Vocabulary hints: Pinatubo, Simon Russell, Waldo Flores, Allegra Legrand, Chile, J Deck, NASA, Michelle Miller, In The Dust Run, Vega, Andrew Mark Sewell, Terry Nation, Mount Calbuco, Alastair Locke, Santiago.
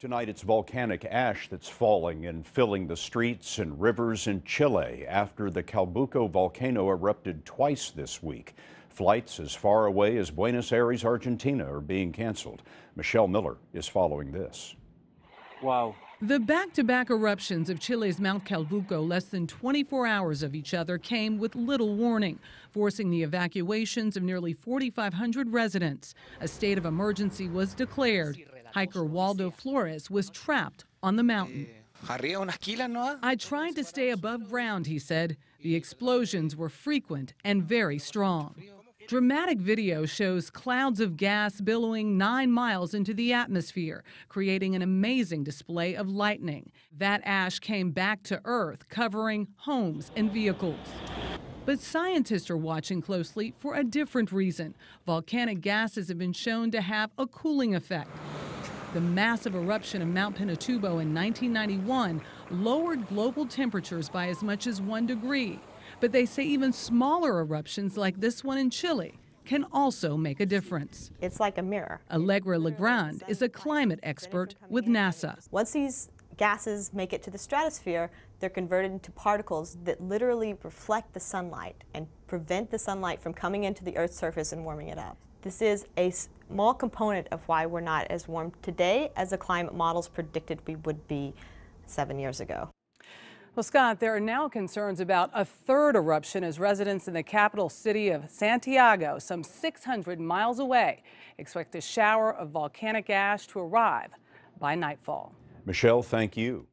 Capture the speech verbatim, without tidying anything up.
Tonight, it's volcanic ash that's falling and filling the streets and rivers in Chile after the Calbuco volcano erupted twice this week. Flights as far away as Buenos Aires, Argentina, are being canceled. Michelle Miller is following this. Wow. The back-to-back eruptions of Chile's Mount Calbuco, less than twenty-four hours of each other, came with little warning, forcing the evacuations of nearly four thousand five hundred residents. A state of emergency was declared. Hiker Waldo Flores was trapped on the mountain. I tried to stay above ground, he said. The explosions were frequent and very strong. Dramatic video shows clouds of gas billowing nine miles into the atmosphere, creating an amazing display of lightning. That ash came back to Earth, covering homes and vehicles. But scientists are watching closely for a different reason. Volcanic gases have been shown to have a cooling effect. The massive eruption of Mount Pinatubo in nineteen ninety-one lowered global temperatures by as much as one degree. But they say even smaller eruptions like this one in Chile can also make a difference. It's like a mirror. Allegra Legrand is a climate expert with NASA. Once these gases make it to the stratosphere, they're converted into particles that literally reflect the sunlight and prevent the sunlight from coming into the Earth's surface and warming it up. This is a small component of why we're not as warm today as the climate models predicted we would be seven years ago. Well, Scott, there are now concerns about a third eruption as residents in the capital city of Santiago, some six hundred miles away, expect a shower of volcanic ash to arrive by nightfall. Michelle, thank you.